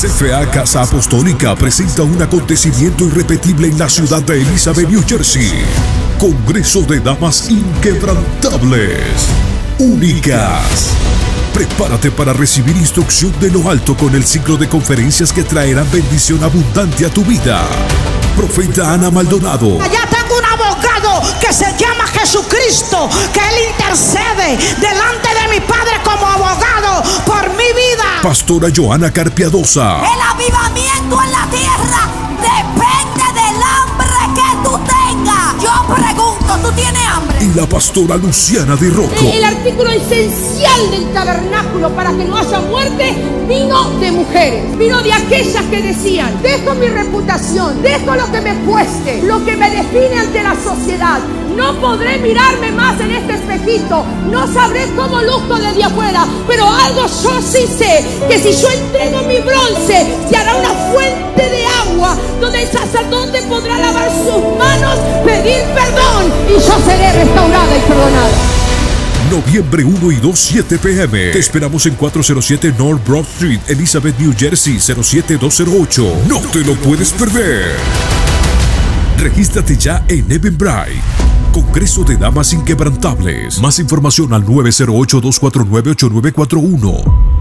CFA Casa Apostólica presenta un acontecimiento irrepetible en la ciudad de Elizabeth, New Jersey. Congreso de Damas Inquebrantables. Únicas. Prepárate para recibir instrucción de lo alto con el ciclo de conferencias que traerán bendición abundante a tu vida. Profeta Ana Maldonado. Allá tengo un abogado que se llama Jesucristo, que Él intercede delante de mi Padre como abogado por mi vida. Pastora Joana Carpiadosa. El avivamiento en la tierra depende del hambre que tú tengas. Yo pregunto, ¿tú tienes hambre? Y la pastora Luciana de Rocco. El artículo esencial del tabernáculo para que no haya muerte vino de mujeres, vino de aquellas que decían: dejo mi reputación, dejo lo que me cueste, lo que me define ante la sociedad. No podré mirarme más en este espejito, no sabré cómo luzco desde afuera, pero algo yo sí sé, que si yo entrego mi bronce, se hará una fuente de agua, donde el sacerdote podrá lavar sus manos, pedir perdón, y yo seré restaurada y perdonada. Noviembre 1 y 2, 7 p.m. Te esperamos en 407 North Broad Street, Elizabeth, New Jersey, 07208. No te lo puedes perder. Regístrate ya en Eventbrite. Congreso de Damas Inquebrantables. Más información al 908-249-8941.